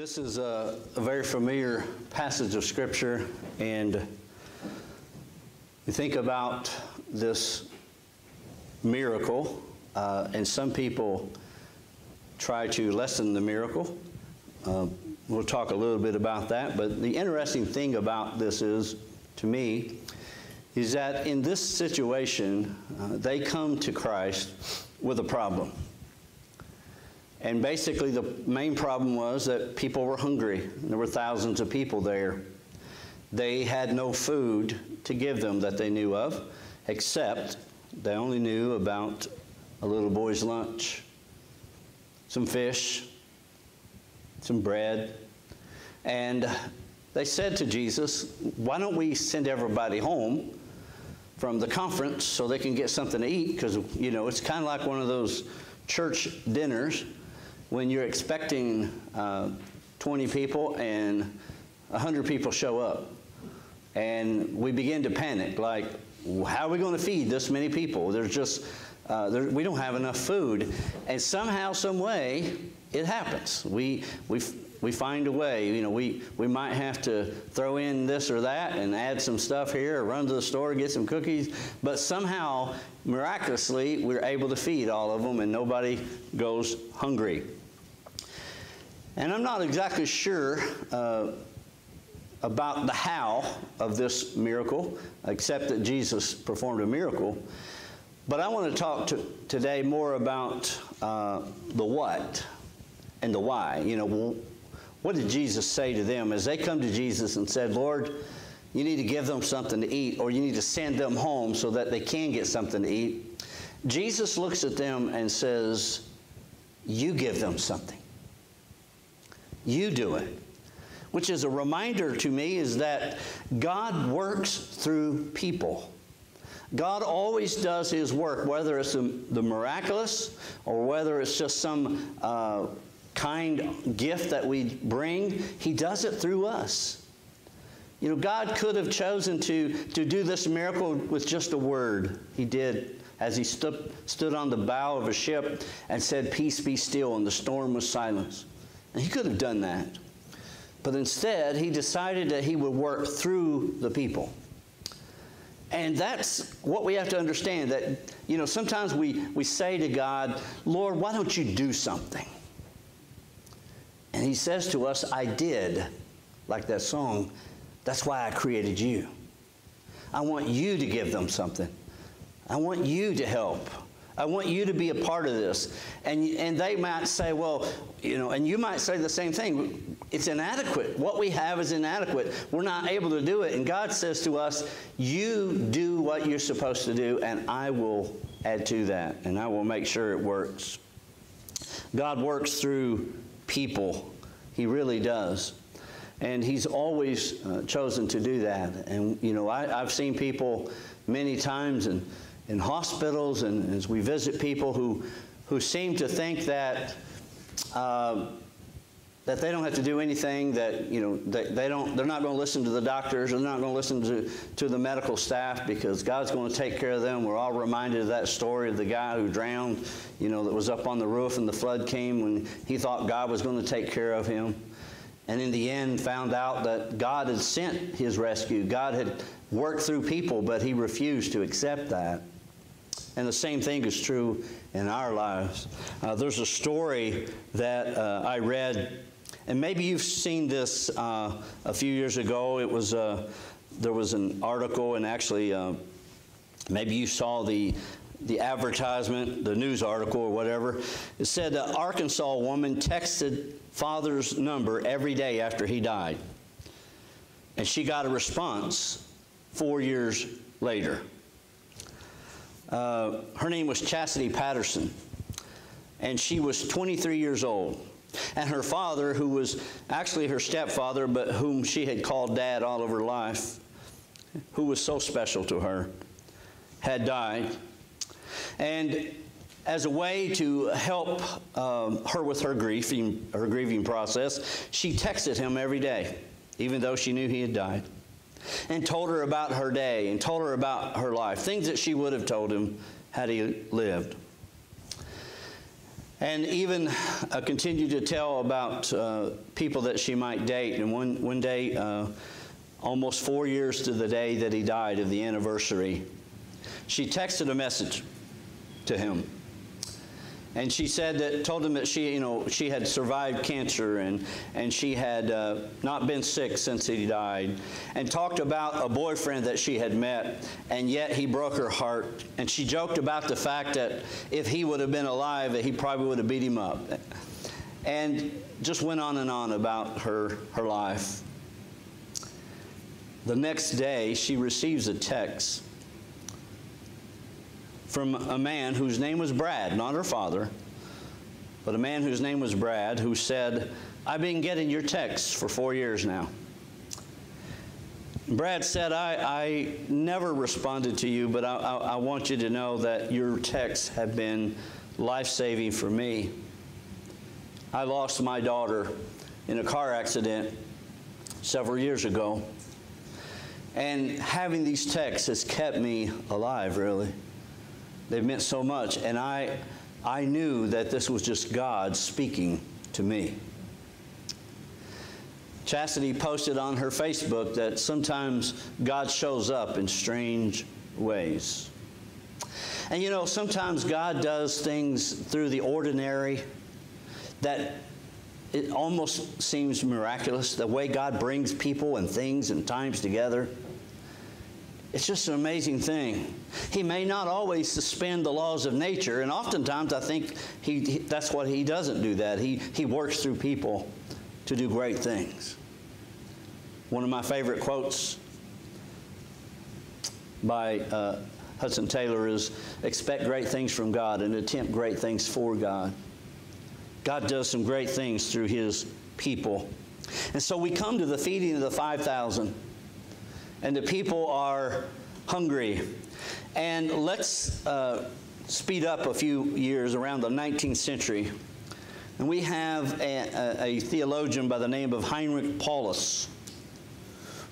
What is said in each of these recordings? This is a very familiar passage of Scripture, and you think about this miracle, and some people try to lessen the miracle. We'll talk a little bit about that, but the interesting thing about this is, to me, is that in this situation, they come to Christ with a problem. And basically the main problem was that people were hungry. There were thousands of people there. They had no food to give them that they knew of, except they only knew about a little boy's lunch, some fish, some bread. And they said to Jesus, why don't we send everybody home from the conference so they can get something to eat? Because, you know, it's kind of like one of those church dinners when you're expecting 20 people and 100 people show up. And we begin to panic, like, how are we going to feed this many people? There's just, we don't have enough food. And somehow, some way, it happens. We find a way. You know, we might have to throw in this or that and add some stuff here or run to the store and get some cookies. But somehow, miraculously, we're able to feed all of them and nobody goes hungry. And I'm not exactly sure about the how of this miracle, except that Jesus performed a miracle. But I want to talk today more about the what and the why. You know, what did Jesus say to them as they come to Jesus and said, Lord, you need to give them something to eat, or you need to send them home so that they can get something to eat? Jesus looks at them and says, you give them something. You do it. Which is a reminder to me is that God works through people. God always does his work, whether it's the miraculous or whether it's just some kind gift that we bring. He does it through us. You know, God could have chosen to do this miracle with just a word. He did as he stood on the bow of a ship and said, peace be still, and the storm was silenced. And he could have done that. But instead, he decided that he would work through the people. And that's what we have to understand, that, you know, sometimes we say to God, Lord, why don't you do something? And he says to us, I did, like that song, that's why I created you. I want you to give them something. I want you to help. I want you to be a part of this. And they might say, well, you know, and you might say the same thing. It's inadequate. What we have is inadequate. We're not able to do it. And God says to us, you do what you're supposed to do, and I will add to that, and I will make sure it works. God works through people. He really does. And he's always chosen to do that. And, you know, I've seen people many times in hospitals, and as we visit people who seem to think that they don't have to do anything, that, you know, they're not going to listen to the doctors, or they're not going to listen to the medical staff, because God's going to take care of them. We're all reminded of that story of the guy who drowned, you know, that was up on the roof, and the flood came when he thought God was going to take care of him. And in the end found out that God had sent his rescue. God had worked through people, but he refused to accept that. And the same thing is true in our lives. There's a story that I read, and maybe you've seen this a few years ago. It was there was an article, and actually maybe you saw the advertisement, the news article or whatever. It said that Arkansas woman texted father's number every day after he died. And she got a response 4 years later. Her name was Chastity Patterson, and she was 23 years old. And her father, who was actually her stepfather, but whom she had called dad all of her life, who was so special to her, had died. And as a way to help her with her grieving process, she texted him every day, even though she knew he had died, and told her about her day and told her about her life, things that she would have told him had he lived. and even continued to tell about people that she might date. And one day, almost 4 years to the day that he died of the anniversary, she texted a message to him. And she said that, told him that she, you know, she had survived cancer and she had not been sick since he died, and talked about a boyfriend that she had met, and yet he broke her heart. And she joked about the fact that if he would have been alive, that he probably would have beat him up. And just went on and on about her life. The next day, she receives a text from a man whose name was Brad, not her father, but a man whose name was Brad, who said, "I've been getting your texts for 4 years now." Brad said, I never responded to you, but I want you to know that your texts have been life-saving for me. I lost my daughter in a car accident several years ago, and having these texts has kept me alive, really. They've meant so much, and I knew that this was just God speaking to me. Chastity posted on her Facebook that sometimes God shows up in strange ways. And you know, sometimes God does things through the ordinary that it almost seems miraculous, the way God brings people and things and times together. It's just an amazing thing. He may not always suspend the laws of nature, and oftentimes I think that's what he doesn't do that. He works through people to do great things. One of my favorite quotes by Hudson Taylor is, "Expect great things from God and attempt great things for God." God does some great things through his people. And so we come to the feeding of the 5,000. And the people are hungry. And let's speed up a few years, around the 19th century. And we have a theologian by the name of Heinrich Paulus,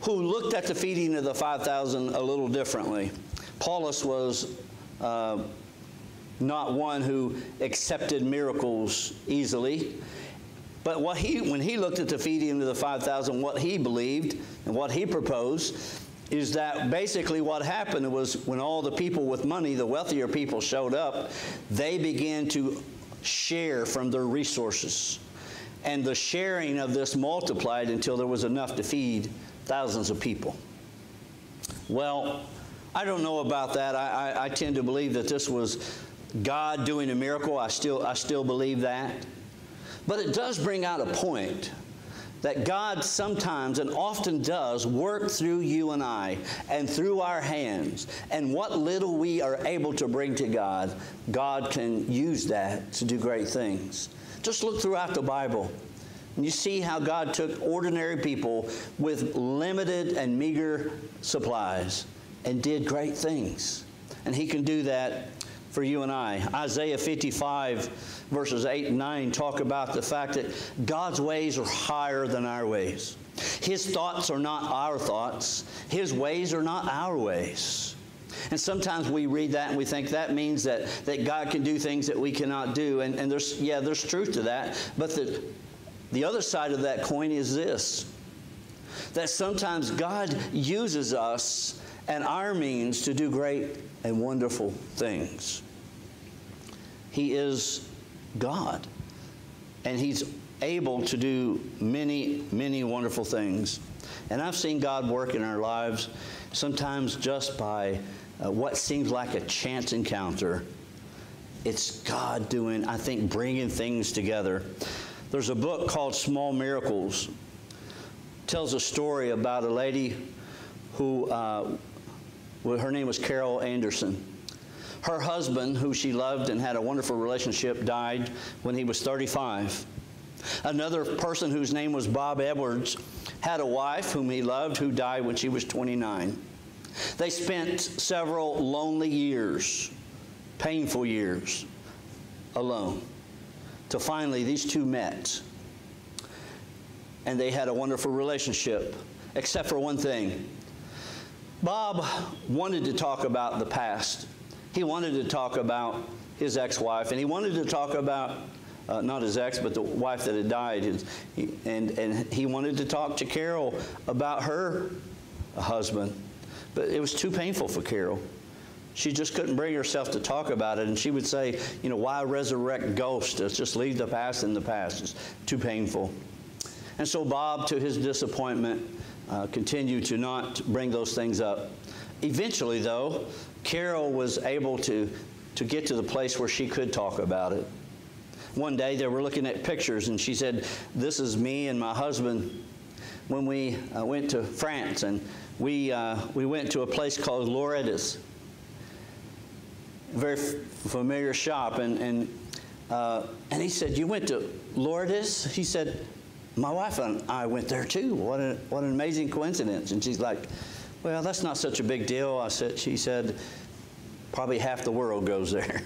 who looked at the feeding of the 5,000 a little differently. Paulus was not one who accepted miracles easily. But when he looked at the feeding of the 5,000, what he believed and what he proposed is that basically what happened was when all the people with money, the wealthier people, showed up, they began to share from their resources. And the sharing of this multiplied until there was enough to feed thousands of people. Well, I don't know about that. I tend to believe that this was God doing a miracle. I still believe that. But it does bring out a point that God sometimes and often does work through you and I and through our hands. And what little we are able to bring to God, God can use that to do great things. Just look throughout the Bible, and you see how God took ordinary people with limited and meager supplies and did great things. And he can do that for you and I. Isaiah 55 verses 8 and 9 talk about the fact that God's ways are higher than our ways. His thoughts are not our thoughts. His ways are not our ways. And sometimes we read that and we think that means that God can do things that we cannot do. And there's truth to that. But the other side of that coin is this, that sometimes God uses us and our means to do great and wonderful things. He is God, and he's able to do many, many wonderful things. And I've seen God work in our lives, sometimes just by what seems like a chance encounter. It's God doing, I think, bringing things together. There's a book called Small Miracles. It tells a story about a lady who, her name was Carol Anderson. Her husband, who she loved and had a wonderful relationship, died when he was 35. Another person whose name was Bob Edwards had a wife whom he loved who died when she was 29. They spent several lonely years, painful years, alone, till finally these two met. And they had a wonderful relationship, except for one thing. Bob wanted to talk about the past. He wanted to talk about his ex-wife, and he wanted to talk about not his ex, but the wife that had died. And he wanted to talk to Carol about her husband. But it was too painful for Carol. She just couldn't bring herself to talk about it. And she would say, you know, why resurrect ghosts? Let's just leave the past in the past. It's too painful. And so Bob, to his disappointment, continued to not bring those things up. Eventually, though, Carol was able to get to the place where she could talk about it. One day, they were looking at pictures, and she said, this is me and my husband when we went to France, and we went to a place called Lourdes. A very familiar shop, and he said, you went to Lourdes? He said, my wife and I went there too. What an amazing coincidence. And she's like, well, that's not such a big deal. She said, probably half the world goes there.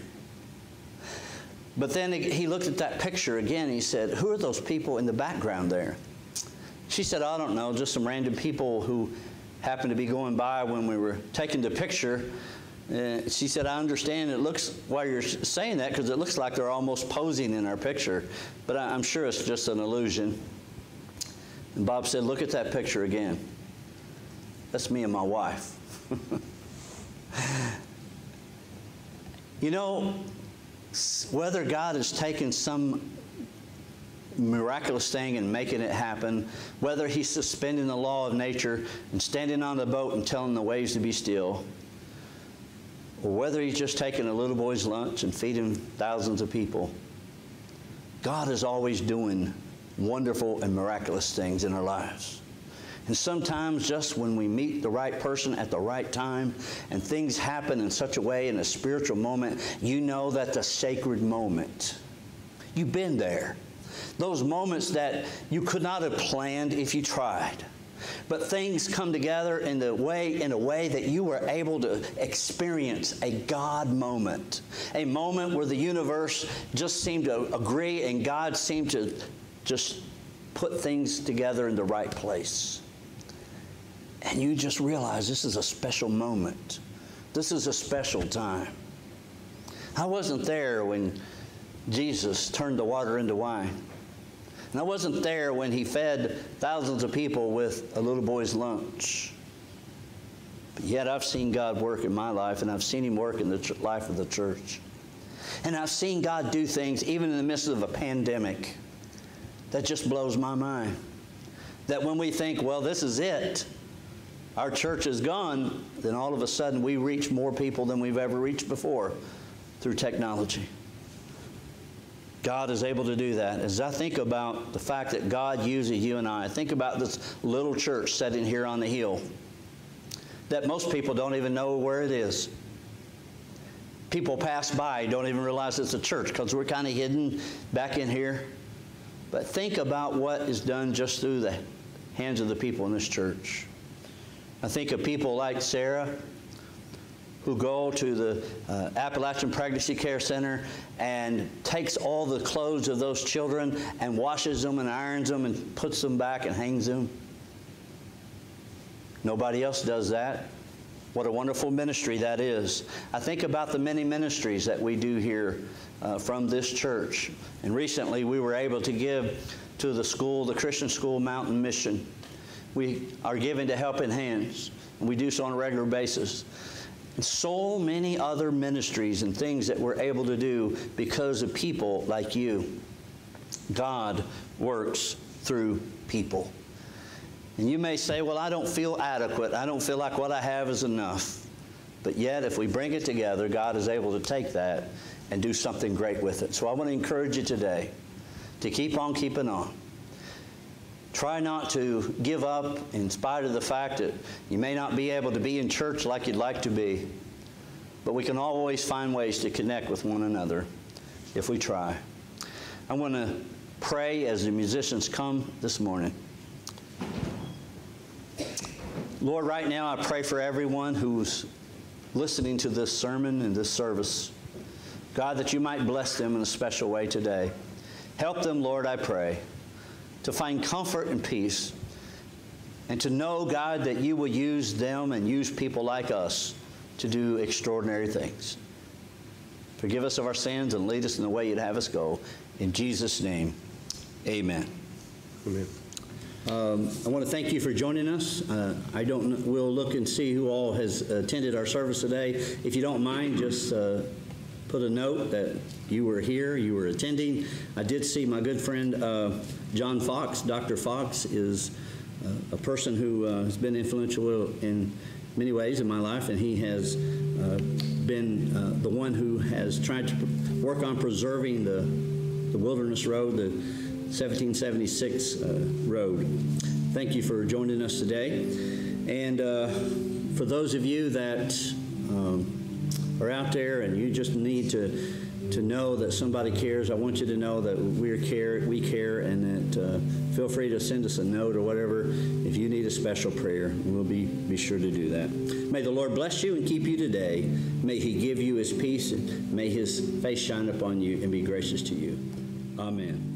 But then he looked at that picture again. He said, who are those people in the background there? She said, I don't know, just some random people who happened to be going by when we were taking the picture. She said, I understand it looks, why you're saying that, because it looks like they're almost posing in our picture, but I'm sure it's just an illusion. And Bob said, look at that picture again. That's me and my wife. You know, whether God has taken some miraculous thing and making it happen, whether he's suspending the law of nature and standing on the boat and telling the waves to be still, or whether he's just taking a little boy's lunch and feeding thousands of people, God is always doing wonderful and miraculous things in our lives. And sometimes just when we meet the right person at the right time and things happen in such a way in a spiritual moment, you know that's a sacred moment. You've been there. Those moments that you could not have planned if you tried. But things come together in a way that you were able to experience a God moment. A moment where the universe just seemed to agree and God seemed to just put things together in the right place. And you just realize this is a special moment. This is a special time. I wasn't there when Jesus turned the water into wine. And I wasn't there when he fed thousands of people with a little boy's lunch. But yet I've seen God work in my life, and I've seen him work in the life of the church. And I've seen God do things even in the midst of a pandemic that just blows my mind. That when we think, well, this is it, our church is gone, then all of a sudden we reach more people than we've ever reached before through technology. God is able to do that. As I think about the fact that God uses you and I think about this little church sitting here on the hill that most people don't even know where it is. People pass by, don't even realize it's a church because we're kind of hidden back in here. But think about what is done just through the hands of the people in this church. I think of people like Sarah, who go to the Appalachian Pregnancy Care Center and takes all the clothes of those children and washes them and irons them and puts them back and hangs them. Nobody else does that. What a wonderful ministry that is. I think about the many ministries that we do here from this church. And recently we were able to give to the school, the Christian school, Mountain Mission. We are giving to Helping Hands, and we do so on a regular basis. And so many other ministries and things that we're able to do because of people like you. God works through people. And you may say, well, I don't feel adequate. I don't feel like what I have is enough. But yet, if we bring it together, God is able to take that and do something great with it. So I want to encourage you today to keep on keeping on. Try not to give up in spite of the fact that you may not be able to be in church like you'd like to be. But we can always find ways to connect with one another if we try. I want to pray as the musicians come this morning. Lord, right now I pray for everyone who's listening to this sermon and this service. God, that you might bless them in a special way today. Help them, Lord, I pray, to find comfort and peace, and to know, God, that you will use them and use people like us to do extraordinary things. Forgive us of our sins and lead us in the way you'd have us go. In Jesus' name, amen. Amen. I want to thank you for joining us. We'll look and see who all has attended our service today. If you don't mind, just put a note that you were here, you were attending. I did see my good friend John Fox. Dr. Fox is a person who has been influential in many ways in my life, and he has been the one who has tried to work on preserving the Wilderness Road, the 1776 road. Thank you for joining us today. And for those of you that are out there and you just need to know that somebody cares, I want you to know that we care, and that feel free to send us a note or whatever if you need a special prayer. We'll be sure to do that. May the Lord bless you and keep you today. May He give you His peace, and may His face shine upon you and be gracious to you. Amen.